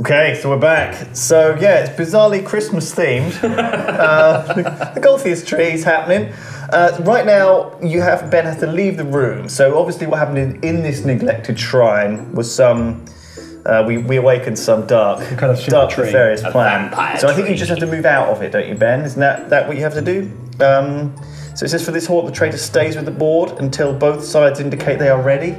Okay, so we're back. So yeah, it's bizarrely Christmas themed. The Gulthias Tree is happening. Right now, Ben has to leave the room. So obviously what happened in this neglected shrine was some... we awakened some dark nefarious plan. So I think you just have to move out of it, don't you, Ben? Isn't that what you have to do? So it says for this horde, the traitor stays with the board until both sides indicate they are ready.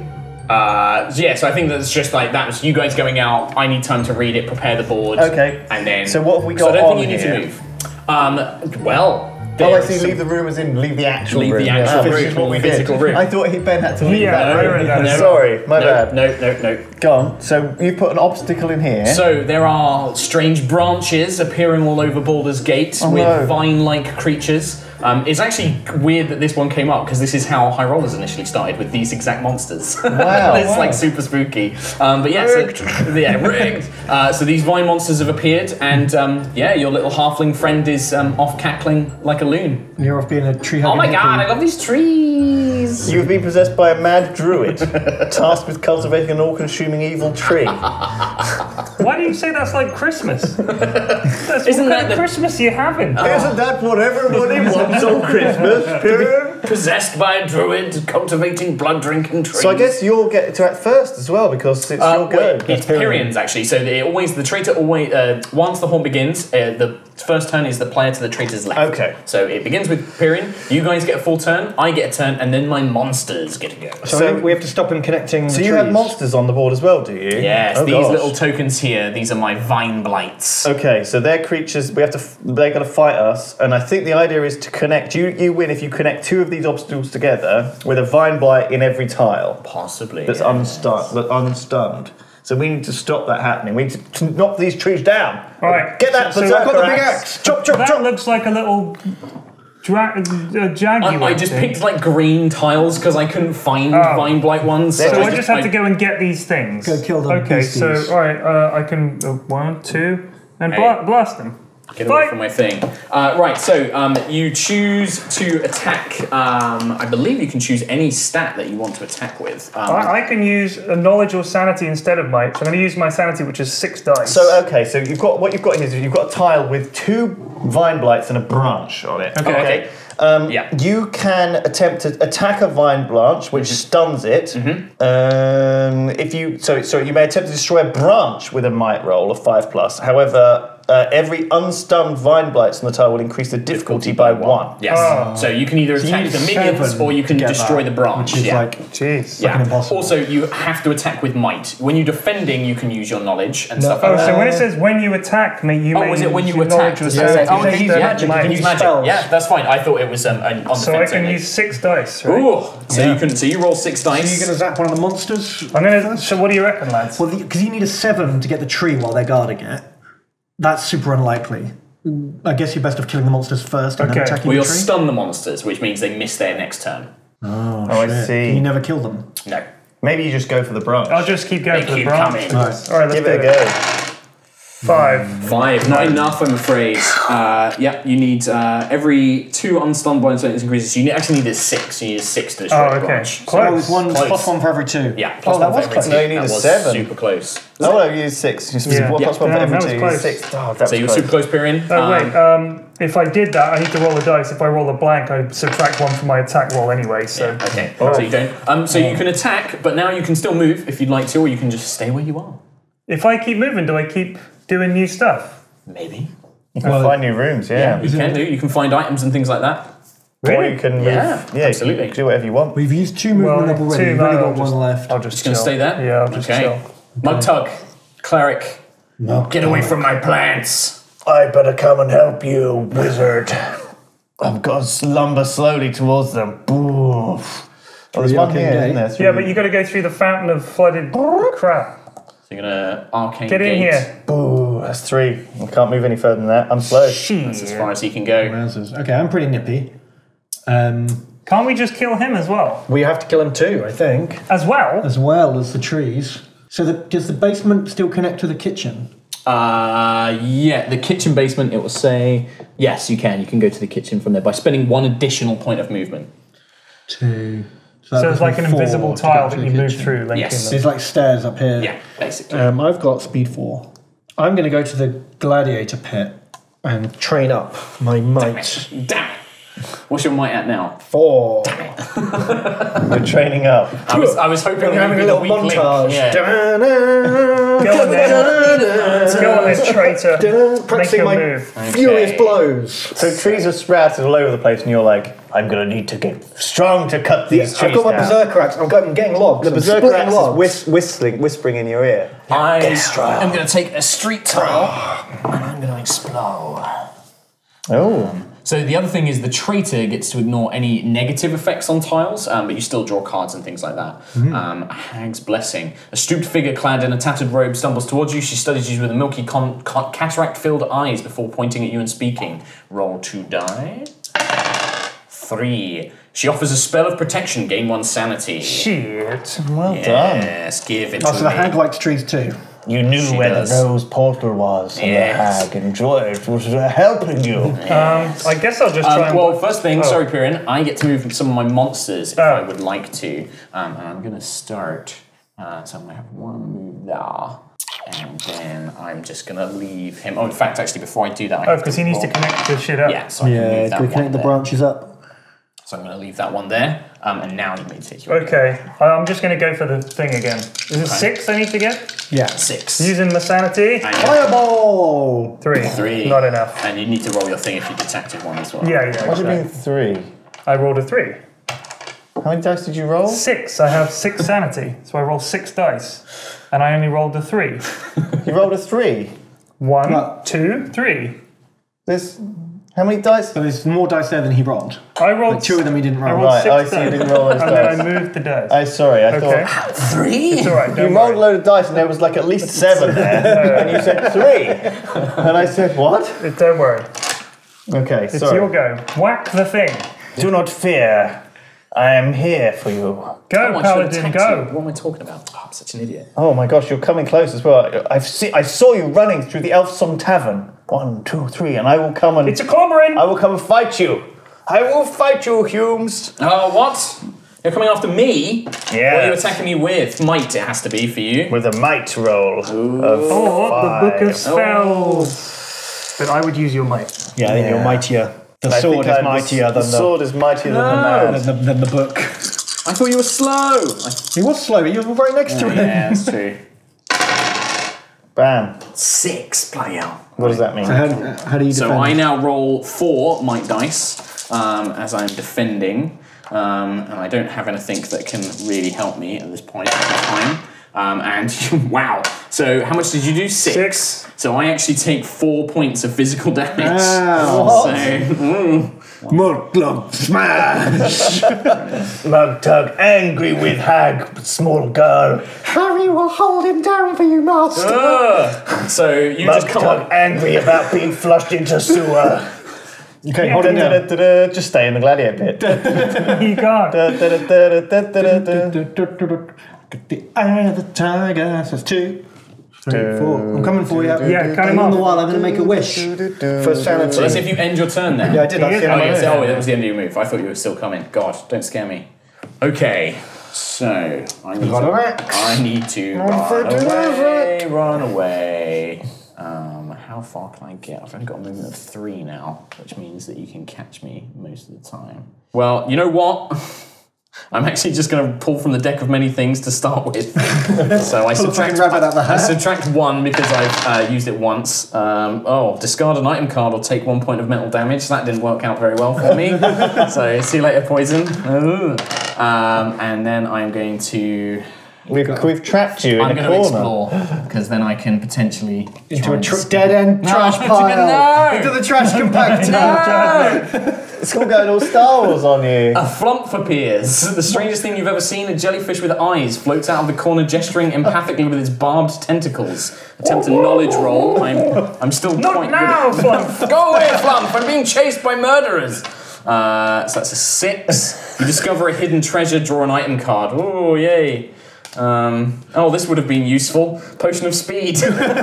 Yeah, so I think that's just like, that was you guys going out, I need time to read it, prepare the board. Okay. And then... So what have we got on I don't think you need to move. Well... Oh, I see, leave the room as in leave the actual room. Leave the actual room, what we did. I thought Ben had to leave that room. No. Sorry, my bad. No. Go on, so you put an obstacle in here. So there are strange branches appearing all over Baldur's Gate with vine-like creatures. It's actually weird that this one came up, because this is how High Rollers initially started, with these exact monsters. Wow. It's like super spooky. But yeah, rigged. So, yeah, rigged. So these vine monsters have appeared, and yeah, your little halfling friend is off cackling like a loon. You're off being a tree hugger. Oh my god, I love these trees! You've been possessed by a mad druid, tasked with cultivating an all-consuming evil tree. Why do you say that's like Christmas? That's Isn't what that kind of Christmas you having? Isn't that what everybody wants? On Christmas, Pyrion. Possessed by a druid, cultivating blood-drinking trees. So I guess you'll get to act first as well, because it's your go. It's Pyrion's, actually. So the traitor always, once the horn begins, the first turn is the player to the traitor's left. Okay. So it begins with Pyrion, you guys get a full turn, I get a turn, and then my monsters get to go. So we have to stop him connecting the trees. You have monsters on the board as well, do you? Yes, these little tokens here, these are my vine blights. Okay, so they're creatures, they're going to fight us, and I think the idea is to connect, you win if you connect two of these obstacles together with a vine blight in every tile. Possibly. That's unstunned. So we need to stop that happening. We need to knock these trees down. Right. Get that berserker axe. I've got the big axe. Chop, chop, chop. That looks like a little... Jaguar. I just picked like green tiles because I couldn't find vine blight ones. So I just have to go and get these things. Go kill them. Okay, so, all right, I can... one, two, and blast them. Get away from my thing. Right, so you choose to attack. I believe you can choose any stat that you want to attack with. I can use a knowledge or sanity instead of might. So I'm going to use my sanity, which is 6 dice. So okay, so you've got what you've got here is you've got a tile with 2 vine blights and a branch on it. Okay. You can attempt to attack a vine branch, which stuns it. You may attempt to destroy a branch with a might roll of 5+. However, every unstunned vine blights on the tile will increase the difficulty by 1. Yes. Oh. So you can either attack the minions or you can destroy the branch. Which is like, jeez, fucking impossible. Also, you have to attack with might. When you're defending, you can use your knowledge and stuff like that. So when it says when you attack, you may use your knowledge or something. Oh, you can use magic. You can use magic. Yeah, that's fine. I thought it was on the So I can use 6 dice, right? Ooh. So you roll 6 dice. So you're going to zap one of the monsters? So what do you reckon, lads? Well, because you need a 7 to get the tree while they're guarding it. That's super unlikely. I guess you're best off killing the monsters first and then attacking the tree. Well, you'll stun the monsters, which means they miss their next turn. Oh, shit. I see. Can you never kill them? No. Maybe you just go for the branch. I'll just keep going for the branch. Nice. All right, let's give it a go. 5. Not enough, I'm afraid. You need every 2 unstunned blind zones increases. So you actually need a 6. You need a 6 to destroy the branch. Close. So +1 for every 2. Yeah, +1 for every 2. No, you need a 7. Super close. Oh, no, you need 6. +1 for every 2. 6. Oh, so you were super close, Pyrion. If I did that, I need to roll a dice. If I roll a blank, I subtract 1 from my attack roll anyway. So yeah, okay. So you don't. So you can attack, but now you can still move if you'd like to, or you can just stay where you are. If I keep moving, do I keep doing new stuff? Maybe. You can find new rooms, yeah. You can do. You can find items and things like that. Really? Or you can move. Yeah, absolutely. You can do whatever you want. We've used 2 movement up already. You've only got 1 left. I'm just going to stay there? Yeah, I'll just chill. Mugtug, cleric, get away from my plants. I better come and help you, wizard. I've got to slumber slowly towards them. Boof. Oh, there's one here, isn't there? Yeah, but you've got to go through the fountain of flooded crap. You're gonna arcane gate. Get in here. Boo, that's 3. I can't move any further than that. I'm slow. That's as far as he can go. Okay, I'm pretty nippy. Can't we just kill him as well? We have to kill him too, I think. As well? As well as the trees. So does the basement still connect to the kitchen? Yeah, the kitchen basement, it will say... Yes, you can. You can go to the kitchen from there by spending 1 additional point of movement. two. So it's like an invisible tile that you move through. Yes, it's like stairs up here. Yeah, basically. I've got speed 4. I'm going to go to the gladiator pit and train up my might. Damn it. Damn it. What's your might at now? 4. Damn it. We're training up. I was hoping we're having a little montage. Yeah. Go on then. Go on then, traitor. Practicing my furious blows. So trees are sprouted all over the place, and you're like, I'm going to need to get strong to cut these trees. I've got my berserker axe. I'm getting logs. The berserker axe is whispering in your ear. I'm going to take a street tile, and I'm going to explode. Oh. So the other thing is the traitor gets to ignore any negative effects on tiles, but you still draw cards and things like that. Mm-hmm. A hag's blessing. A stooped figure clad in a tattered robe stumbles towards you. She studies you with a milky cataract-filled eyes before pointing at you and speaking. Roll 2 die. 3. She offers a spell of protection, gain 1 sanity. Shit, well done. Yes, give it to me. Oh, so the hag likes trees too. You knew where the rose portal was, and the hag enjoyed it. Was helping you. Yes. I guess I'll just try and... Well, first thing, sorry, Pyrion, I get to move some of my monsters if I would like to. And I'm going to start... so I'm going to have one move there. And then I'm just going to leave him... Oh, in fact, actually, before I do that... Oh, because he needs to connect the shit up. Yeah, so I can move that one connect the branches up. So I'm going to leave that one there. And now you may take your... Okay, I'm just going to go for the thing again. Is it 6 I need to get? Yeah, 6. Using my sanity. Fireball! 3. Not enough. And you need to roll your thing if you detected one as well. Yeah, yeah. What do you mean 3? I rolled a 3. How many dice did you roll? 6. I have 6 sanity. So I roll 6 dice. And I only rolled a 3. You rolled a 3? 1, 2, 3. There's... How many dice? So there's more dice there than he rolled. I rolled like 2 of them he didn't roll. I rolled right, 6 I see you didn't roll those dice. And then I moved the dice. I thought... 3? It's all right, don't You rolled a load of dice and there was like at least 7 there. And you said 3. And I said, what? Don't worry. Okay, it's sorry. It's your go. Whack the thing. Do not fear. I am here for you. Go, Paladin, go. What am I talking about? Oh, I'm such an idiot. Oh my gosh, you're coming close as well. I saw you running through the Elfsong Tavern. 1, 2, 3, and I will come and... It's a cormorant! I will come and fight you. I will fight you, Humes. What? You're coming after me? Yeah. What are you attacking me with? Might, it has to be for you. With a might roll. Ooh. Oh, 5. The Book of Spells. But I would use your might. Yeah, I think you're mightier. The sword is mightier than the... The sword is mightier than the book. I thought you were slow. He was slow, but you were right next to him. Yeah, that's true. Bam. 6, bloody hell. What does that mean? So how do you defend? So I now roll 4 might dice as I'm defending. And I don't have anything that can really help me at this point in time. And wow. So how much did you do? 6. So I actually take 4 points of physical damage. Wow. So, Mugtug smash! Mugtug angry with hag, small girl. Harry will hold him down for you, master. So you Mugtug just come up angry about being flushed into sewer. You can't hold him down. Just stay in the gladiator pit. You can't. The eye of the tiger says 2, 3, 4. I'm coming for you. Yeah, come on. I'm going to make a wish for sanity. So that's if you end your turn then. Yeah, I did. Oh, that was the end of your move. I thought you were still coming. God, don't scare me. Okay, so I need to run away. How far can I get? I've only got a movement of 3 now, which means that you can catch me most of the time. Well, you know what? I'm actually just going to pull from the deck of many things to start with. So I subtract 1 because I've used it once. Discard an item card or take 1 point of mental damage. That didn't work out very well for me. So see you later, poison. And then I'm going to... We've trapped you in a corner. I'm going to explore, because then I can potentially... Into a dead-end trash pile. No. Into the trash compactor. No. It's all going all Star Wars on you. A flump appears. The strangest thing you've ever seen, a jellyfish with eyes floats out of the corner, gesturing empathically with its barbed tentacles. Attempt a knowledge roll. I'm still... Not now, Flump! Go away, Flump! I'm being chased by murderers! So that's a 6. You discover a hidden treasure, draw an item card. Oh, yay. Oh, this would have been useful. Potion of speed. Yay!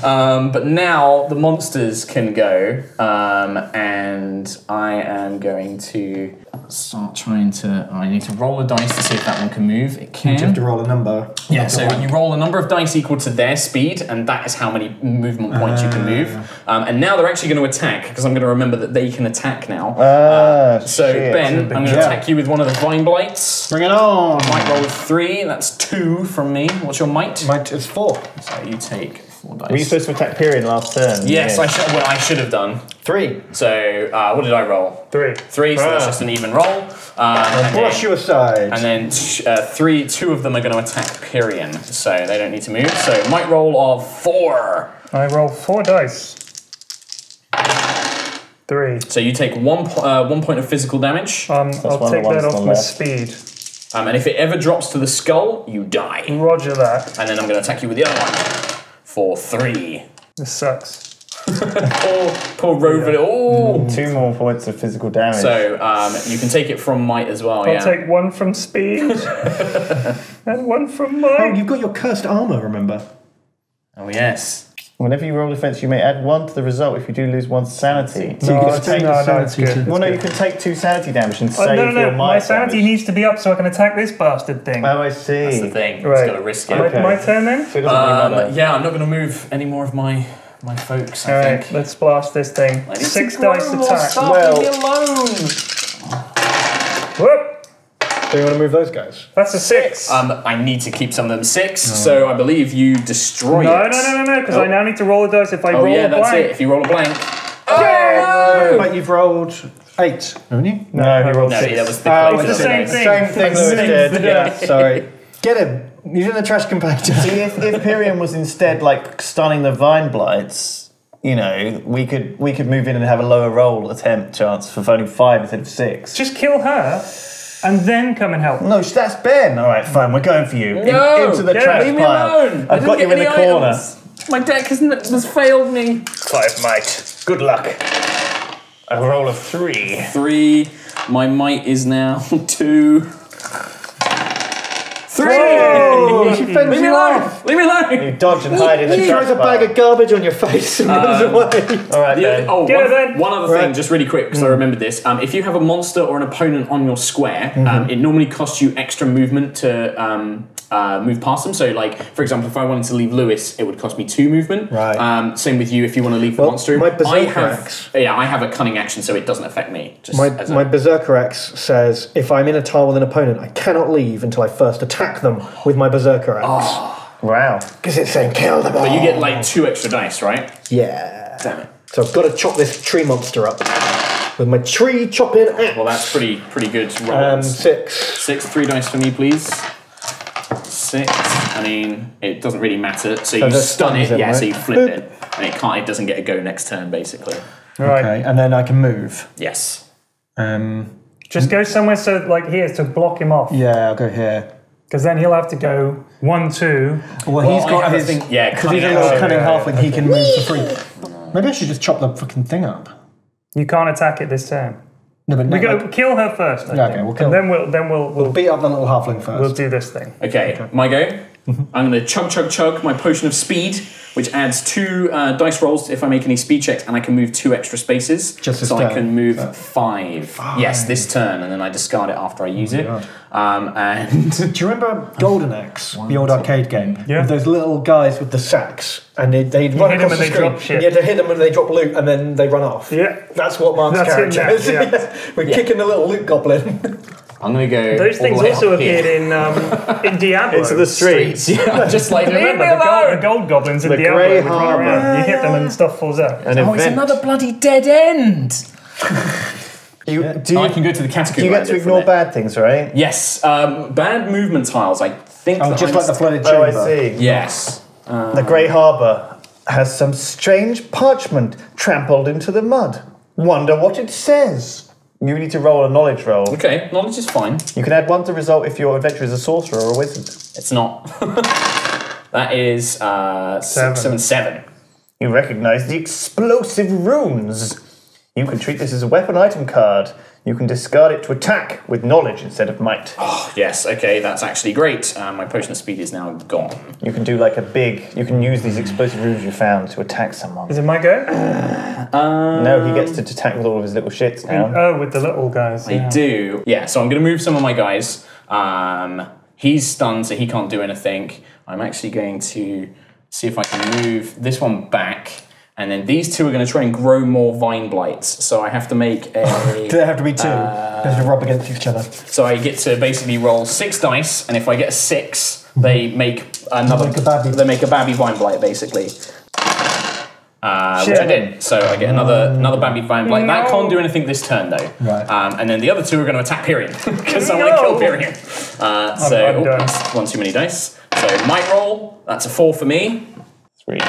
But now the monsters can go, and I am going to start trying to. I need to roll a dice to see if that one can move. It can. You have to roll a number. Yeah. So you roll a number of dice equal to their speed, and that is how many movement points you can move. And now they're actually going to attack because I'm going to remember that they can attack now. So shit. Ben, I'm going to attack you with one of the vine blights. Bring it on. Might roll with 3. That's 2 from me. What's your might? Might is 4. So you take 4 dice. Were you supposed to attack Pyrion last turn? Yes, yeah. I should have done. 3. So what did I roll? 3. So that's just an even roll. And brush you aside. And then 2 of them are going to attack Pyrion, so they don't need to move. So might roll of 4. I roll 4 dice. 3. So you take one point of physical damage. I'll take that off my speed. And if it ever drops to the skull, you die. Roger that. And then I'm going to attack you with the other one for 3. This sucks. Poor Rover. Yeah. Oh, 2 more points of physical damage. So you can take it from might as well. I'll take 1 from speed and 1 from might. Oh, you've got your cursed armor, remember? Oh yes. Whenever you roll defense, you may add 1 to the result if you do lose 1 sanity. So you can take sanity. Well, no, you can take 2 sanity damage and save your might. My sanity needs to be up so I can attack this bastard thing. Oh, I see. That's the thing. Right. It's got to risk it. Okay. My turn then? So yeah, I'm not going to move any more of my folks, I think. Let's blast this thing. 6 dice attack. Leave me alone. Whoop. So you want to move those guys? That's a 6. I need to keep some of them 6, so I believe you destroy it. No, because I now need to roll a dice if I roll a blank. Oh yeah, that's it, if you roll a blank. Oh! But you've rolled 8, haven't you? No, he rolled 6. That was it's the same thing. Same thing. Yeah, sorry. Get him. He's in the trash compactor. See, if Pyrion was instead, like, stunning the Vine Blights, you know, we could move in and have a lower roll attempt chance for only 5 instead of 6. Just kill her. And then come and help. No, that's Ben. All right, fine. We're going for you. No, into the trash leave me alone. I've got you in the corner. My deck has failed me. 5 might. Good luck. A roll of 3. 3. My might is now 2. 3. Oh, leave me alone. Leave me alone. You dodge and hide in the trash. Throws a bag of garbage on your face and runs away. All right, Ben. One other thing, just really quick, because I remembered this. If you have a monster or an opponent on your square, it normally costs you extra movement to move past them. So, like, for example, if I wanted to leave Lewis, it would cost me 2 movement. Right. Same with you if you want to leave the monster. My Berserker Axe. Yeah, I have a cunning action, so it doesn't affect me. Just my Berserker Axe says, if I'm in a tile with an opponent, I cannot leave until I first attack them with my Berserker Axe. Oh. Wow. Because it's saying kill them all. But you get like 2 extra dice, right? Yeah. Damn it. So I've got to chop this tree monster up with my tree chopping axe. Well, that's pretty good rolls. 6. 3 dice for me, please. 6. I mean, it doesn't really matter. So you stun it, right? So you flip it. And it doesn't get a go next turn, basically. Right. Okay, and then I can move. Yes. Just go somewhere so like here to block him off. Yeah, I'll go here. Because then he'll have to go 1, 2. Well, he's got his thing. Yeah, because he's a little cunning halfling. He can move for free. Maybe I should just chop the fucking thing up. You can't attack it this turn. No, but we go kill her first. Okay, we'll kill. And then we'll beat up the little halfling first. We'll do this thing. Okay. My go. I'm going to chug my potion of speed, which adds 2 dice rolls if I make any speed checks, and I can move 2 extra spaces. So I can move 5. Yes, this turn, and then I discard it after I use it. And do you remember Golden Axe, the old arcade game? Yeah. With those little guys with the sacks, and they'd run across the screen. You had to hit them and they drop loot, and then they run off. Yeah, that's what Mark's character is. Yeah. We're kicking the little loot goblin. I'm going to go. Those things also appeared in Diablo. Into the streets. Yeah, just like remember the gold goblins in Diablo. Grey Harbor. You hit them and stuff falls out. It's another bloody dead end. I can go to the category. You get to ignore bad things, right? Yes. Bad movement tiles, I think. Oh, just like the flooded chamber. Oh, I see. Yes. The Grey Harbor has some strange parchment trampled into the mud. Wonder what it says. You need to roll a knowledge roll. Okay, knowledge is fine. You can add 1 to result if your adventurer is a sorcerer or a wizard. It's not. That is 7. You recognise the explosive runes. You can treat this as a weapon item card. You can discard it to attack with knowledge instead of might. Oh, yes, okay, that's actually great. My potion of speed is now gone. You can do like a big... You can use these explosive runes you found to attack someone. Is it my go? No, he gets to attack with all of his little shits now. Oh, with the little guys. Yeah. I do. Yeah, so I'm going to move some of my guys. He's stunned, so he can't do anything. I'm actually going to see if I can move this one back. And then these two are going to try and grow more vine blights. So I have to make a... There have to be two. They have to rub against each other. So I get to basically roll 6 dice, and if I get a 6, they make another... They make a babby vine blight, basically. Which I did. So I get another babby vine blight. No. That can't do anything this turn, though. Right. And then the other two are going to attack Pyrion, because I want to kill Pyrion. So that's one too many dice. So might roll. That's a 4 for me. 3. 2.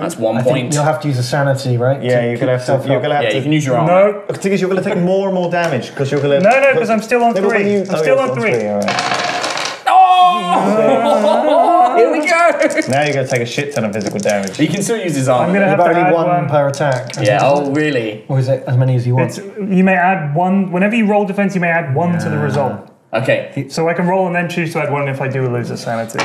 That's 1 point. You'll have to use a sanity, right? Yeah, you're gonna have to. You can use your arm. No, the thing is, you're gonna take more and more damage because you're gonna. No, because I'm still on 3. I'm still on three. All right. Oh! Here we go. Now you're gonna take a shit ton of physical damage. He can still use his arm. I'm gonna have to add one per attack. Yeah. Oh, really? Or is it as many as you want? You may add one whenever you roll defense. You may add one to the result. Okay. So I can roll and then choose to add one if I do lose a sanity.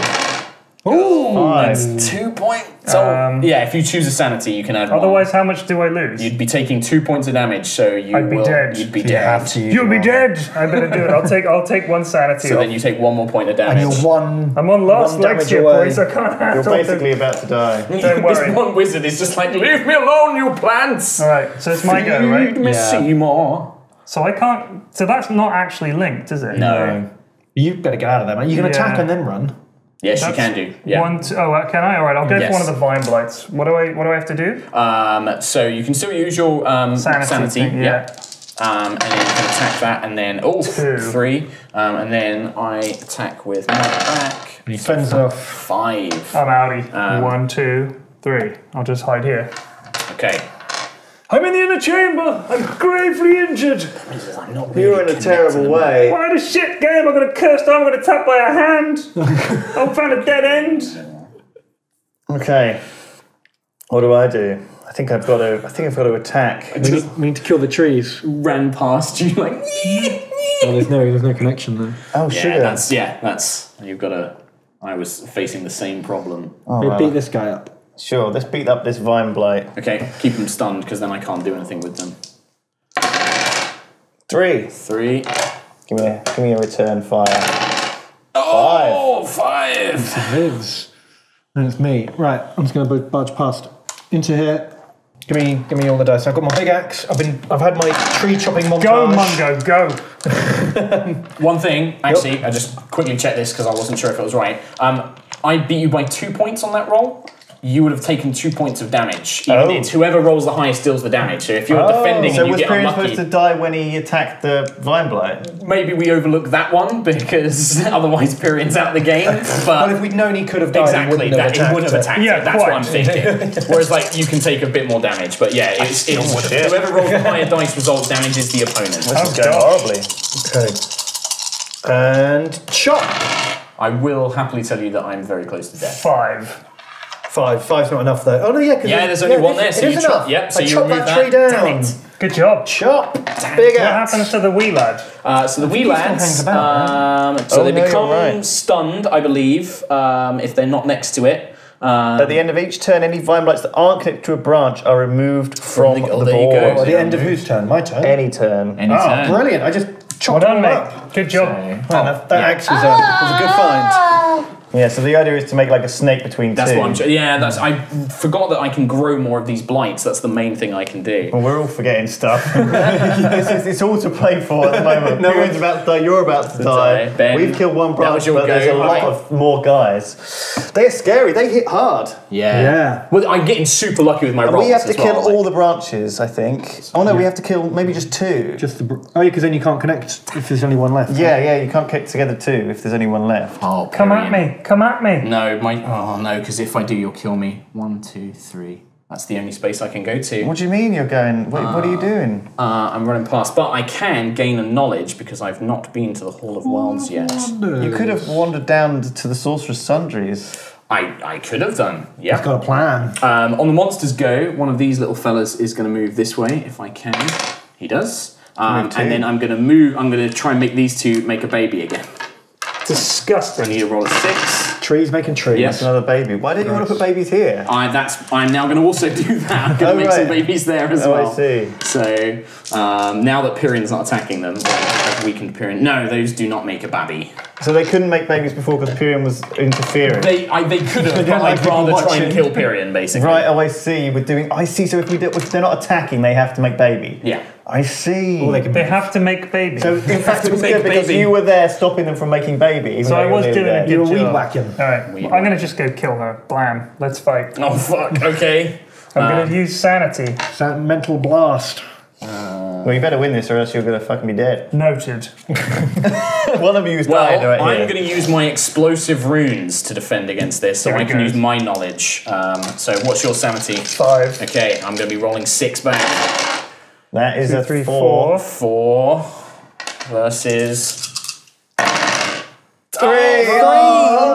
Ooh, that's 2 points. So, yeah, if you choose a sanity, you can add otherwise, how much do I lose? You'd be taking 2 points of damage, so I'd be dead. You'd be dead. You'll be dead. I better do it. I'll take 1 sanity. So then you take 1 more point of damage. And I'm on last legs here, boys. I can't handle it. You're basically about to die. Don't worry. This one wizard is just like, leave me alone, you plants. All right, so it's my go, right? Feed me Seymour. So I can't. So that's not actually linked, is it? No. You better get out of there, man. You can attack and then run. Yes, you can do. Yeah. Can I? All right, I'll go for one of the vine blights. What do I have to do? So you can still use your sanity. Yeah. And then you can attack that, and then 3, and then I attack with my back. He fends off 5. I'm outie. 1, 2, 3. I'll just hide here. Okay. I'm in the inner chamber. I'm gravely injured. I'm not really You're in a terrible way. What a shit game! I'm gonna curse. I'm gonna tap by a hand. I'll find a dead end. Okay. What do? I think I've got to. I think I've got to attack. We need to kill the trees. Ran past you like. Well, there's no connection there. Oh shit! Yeah, that's. You've got to. I was facing the same problem. Oh, beat this guy up. Sure, let's beat up this vine blight. Okay, keep them stunned because then I can't do anything with them. 3. Give me a return fire. Oh, 5. And it's me. Right, I'm just going to barge past into here. Give me all the dice. I've got my big axe. I've had my tree chopping montage. Go, Mungo, go. One thing, actually, I just quickly checked this because I wasn't sure if it was right. I beat you by 2 points on that roll. You would have taken 2 points of damage. It's whoever rolls the highest deals the damage. So if you're defending and you get unlucky... So was Pyrion supposed to die when he attacked the Vine Blight? Maybe we overlook that one, because otherwise Pyrion's out of the game. But well, if we'd known he could have died, exactly, he would have attacked it. Yeah, that's what I'm thinking. Whereas, like, you can take a bit more damage. But yeah, it would have. Whoever rolls the higher dice results damages the opponent. This is going horribly. Okay. And chop! I will happily tell you that I'm very close to death. 5. 5's not enough though. Oh no, yeah. Yeah, there's only one there. So you chop. Yep. So you chop that tree down. Good job. Chop. Big axe. What happens to the wee lad? So the wee lads. So they become stunned, I believe, if they're not next to it. At the end of each turn, any vine blights that aren't connected to a branch are removed from the board. At the end of whose turn? My turn. Any turn. Oh, brilliant! I just chopped them up. Good job. That axe was a good find. Yeah, so the idea is to make like a snake between two. That's what I'm... Yeah, I forgot that I can grow more of these blights. That's the main thing I can do. Well, we're all forgetting stuff. It's all to play for at the moment. No one's about to die. You're about to die. Ben, we've killed one branch, but there's a lot of more guys. They're scary. They hit hard. Yeah. Well, I'm getting super lucky with my rolls. We have to kill all the branches, I think. Oh, no, we have to kill maybe just 2. Oh, yeah, because then you can't connect if there's only one left. Yeah, you can't connect together 2 if there's only one left. Oh, come at me. Come at me. No, because if I do, you'll kill me. 1, 2, 3. That's the only space I can go to. What do you mean you're going? What are you doing? I'm running past, but I can gain a knowledge because I've not been to the Hall of Worlds yet. You could have wandered down to the Sorceress' Sundries. I could have done, yeah. I've got a plan. On the monster's go, one of these little fellas is going to move this way, if I can. He does. And then I'm going to move. I'm going to try and make these two make a baby again. Disgusting. I need to roll a 6. Trees making trees. Yes. That's another baby. Why didn't you want to put babies here? I'm now going to also do that. I'm going to make some babies there as well. I see. So now that Pyrion's not attacking them, I've weakened Pyrion. No, those do not make a babby. So they couldn't make babies before because Pyrion was interfering. They could have, but I'd rather try and kill Pyrion, basically. Right, oh, I see. We're doing. I see. So if they're not attacking, they have to make baby. Yeah. I see. Well, they have to make babies. So in fact, it was good because you were there stopping them from making babies. So I was doing a good job. You were weed whacking. All right. Well, I'm going to just go kill her. Blam. Let's fight. Oh, fuck. Okay. I'm going to use sanity. Mental blast. Well, you better win this or else you're going to fucking be dead. Noted. One of you's died right here. I'm going to use my explosive runes to defend against this, so I can use my knowledge. So what's your sanity? 5. Okay, I'm going to be rolling 6 back. That is a 3, 4. 4 versus 3. Oh, 3!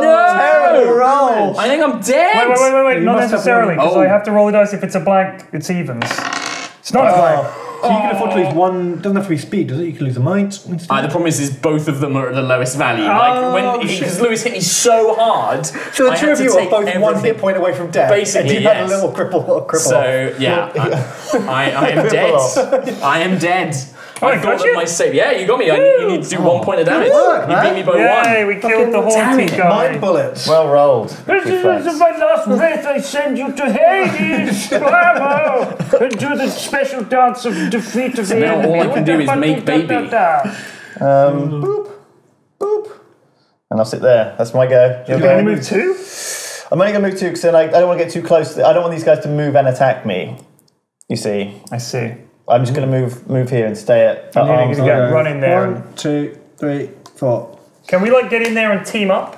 No! Terrible roll! I think I'm dead! Wait. Not necessarily, because I have to roll the dice. If it's a blank, it's evens. It's not a blank. So you can afford to lose one. It doesn't have to be speed, does it? You can lose a might. The problem is both of them are at the lowest value. Because Lewis hit me so hard. So the two of you are both one hit point away from death. Basically, yes. You had a little cripple. So yeah, I am dead. I am dead. I got you. Yeah, you got me. You need to do 1 point of damage. You beat me by 1. Yeah, we killed the whole team. Mind bullets. Well rolled. This is my last breath. I send you to Hades, Bravo, and do the special dance of defeat of the enemy. All I can do is make baby. Boop, boop, and I'll sit there. That's my go. You're going to move 2. I'm only going to move 2 because then I don't want to get too close. I don't want these guys to move and attack me. You see? I see. I'm just going to move here and stay at arm's length. Run in there. 1, 2, 3, 4. Can we like get in there and team up?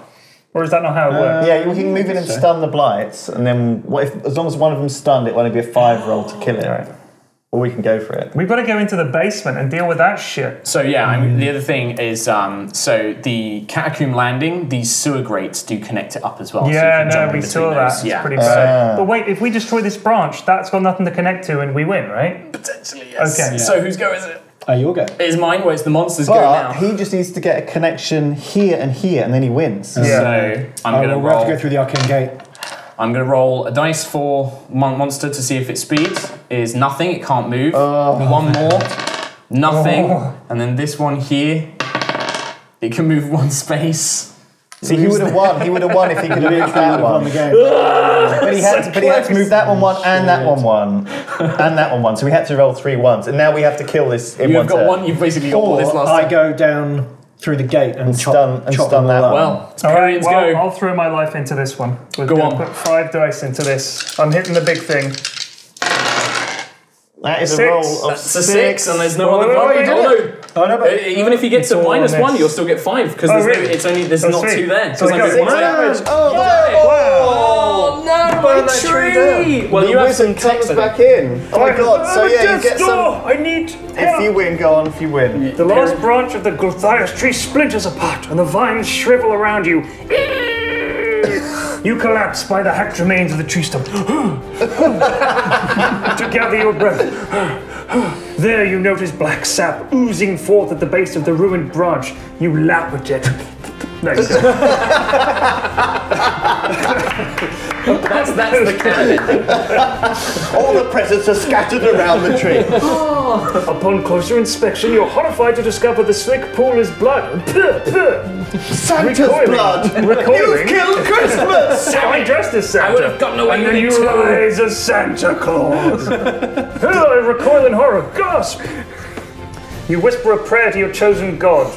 Or is that not how it works? Yeah, we can move in and stun the blights, and then as long as one of them's stunned, it will only be a 5 roll to kill it. Right. Or we can go for it. We've got to go into the basement and deal with that shit. So yeah, the other thing is, so the catacomb landing, these sewer grates do connect it up as well. Yeah, so we saw that. Yeah. It's pretty bad. But wait, if we destroy this branch, that's got nothing to connect to, and we win, right? Potentially, yes. Okay. Yeah. So whose go is it? Your go. It is mine. Where's the monster's go now? He just needs to get a connection here, and then he wins. Yeah. So I'm going to roll. We'll have to go through the arcane gate. I'm going to roll a dice for monster to see if its speed is nothing. It can't move. One more. Nothing. And then this one here. It can move 1 space. See, he would have won. He would have won if he could have moved that one. But he had to move that one and that one and that one. So we had to roll 3 ones. And now we have to kill this in one turn. You've basically got all this last time. I go down through the gate and stun that one. Well, Pyrion's go. I'll throw my life into this one. Go on. Put 5 dice into this. I'm hitting the big thing. That is 6. A roll of That's 6. A 6, and there's no other point. Even if he gets a -1, you'll still get 5 because there's not 2 there. So like 6 damage. Oh no! My tree. Well, you have some text back in. Oh my god! So yeah, you get some. I need. If you win, go on. If you win, the last branch of the Gulthias tree splinters apart, and the vines shrivel around you. You collapse by the hacked remains of the tree stump. To gather your breath. There you notice black sap oozing forth at the base of the ruined branch. You lap at it. Nice. That's the cannon. All the presents are scattered around the tree. Upon closer inspection, you're horrified to discover the slick pool is blood. Santa's blood. You've killed Christmas. I dressed as Santa. I would have gotten away with it too. And then you rise as Santa Claus. I recoil in horror. Gasp. You whisper a prayer to your chosen god.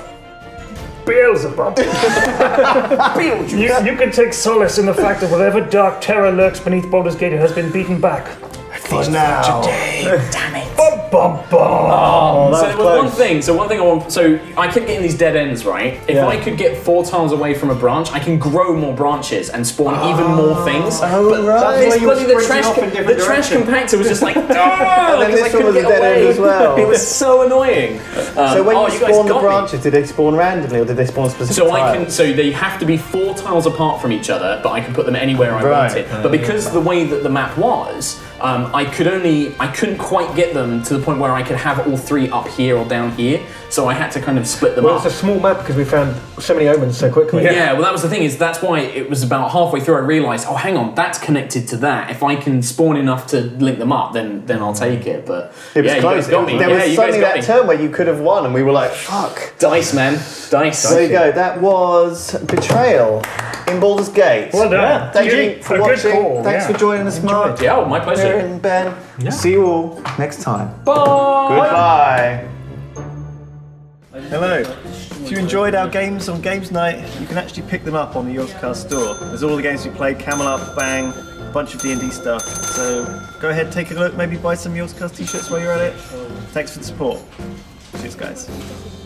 Beelzebub. You can take solace in the fact that whatever dark terror lurks beneath Baldur's Gate, it has been beaten back. For now. Today. Damn it. So I kept getting these dead ends, right? If I could get 4 tiles away from a branch, I can grow more branches and spawn even more things. The trash compactor was just like, oh, and then this one was a dead end as well. It was so annoying. So when you spawn the branches, did they spawn randomly or did they spawn specific tiles? So they have to be 4 tiles apart from each other, but I can put them anywhere I wanted. But because the way that the map was, I couldn't quite get them to the point where I could have all three up here or down here, so I had to kind of split them up. Well, it's a small map because we found so many omens so quickly. Yeah, well that was the thing, is that's why it was about halfway through I realised, oh hang on, that's connected to that. If I can spawn enough to link them up, then I'll take it. But it was close. There was suddenly that turn where you could have won and we were like, fuck. Dice, man. Dice. There you go. That was Betrayal in Baldur's Gate. Well done. Yeah. Thank you for watching. Thanks for joining us, Mark. Yeah, my pleasure. And Ben. Yeah. See you all next time. Bye. Goodbye. Hello. If you enjoyed our games on Games Night, you can actually pick them up on the Yogscast store. There's all the games we played, Camelot, Bang, a bunch of D&D stuff. So go ahead, take a look, maybe buy some Yogscast t-shirts while you're at it. Thanks for the support. Cheers, guys.